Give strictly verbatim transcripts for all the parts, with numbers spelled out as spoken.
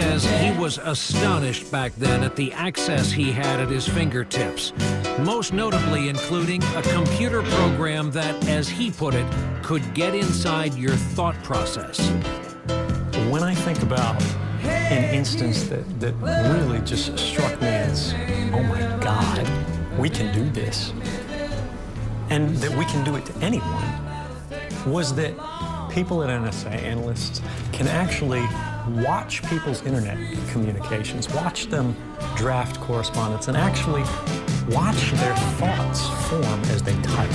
says he was astonished back then at the access he had at his fingertips, most notably including a computer program that, as he put it, could get inside your thought process. When I think about an instance that, that really just struck me as, oh my God, we can do this, and that we can do it to anyone, was that people at N S A, analysts, can actually watch people's internet communications, watch them draft correspondence, and actually watch their thoughts form as they type.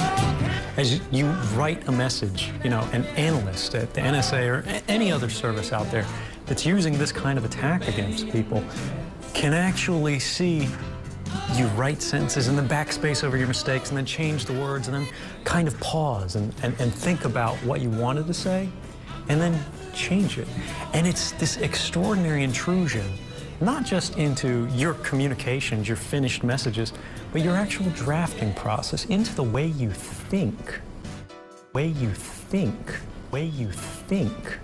As you write a message, you know, an analyst at the N S A or any other service out there that's using this kind of attack against people can actually see you write sentences and then backspace over your mistakes and then change the words and then kind of pause and, and, and think about what you wanted to say and then change it. And it's this extraordinary intrusion, not just into your communications, your finished messages, but your actual drafting process, into the way you think, way you think, way you think.